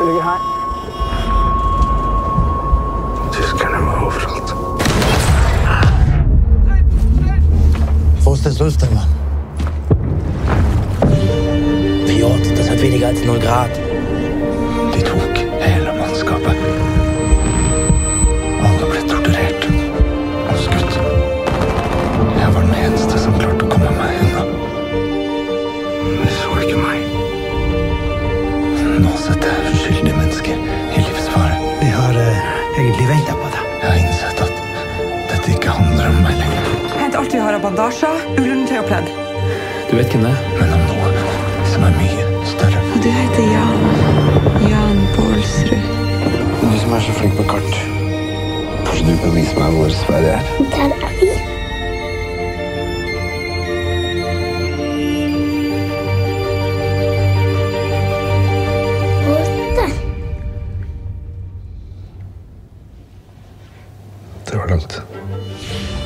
Det ligger her. Tyskerne var overalt. Fuß des Lüstermann. Fjord, das hat weniger als 0 Grad. Die tok hele mannskapet. Alle ble torturert og skutt. Jeg var den eneste som klarte å komme meg unna. De så ikke meg. Nå setter jeg uskyldige mennesker i livsfare. Vi har egentlig ventet på det. Jeg har innsett at dette ikke handler om meg lenger. Hent alt vi har av bandasjer, ullunn, te og pledd. Du vet hvem det er? Men om noe som er mye større. Og du heter Jan Baalsrud. Du som er så flink på kart. Kanskje du kan vise meg hvor Sverige er? Der er vi. Det var langt.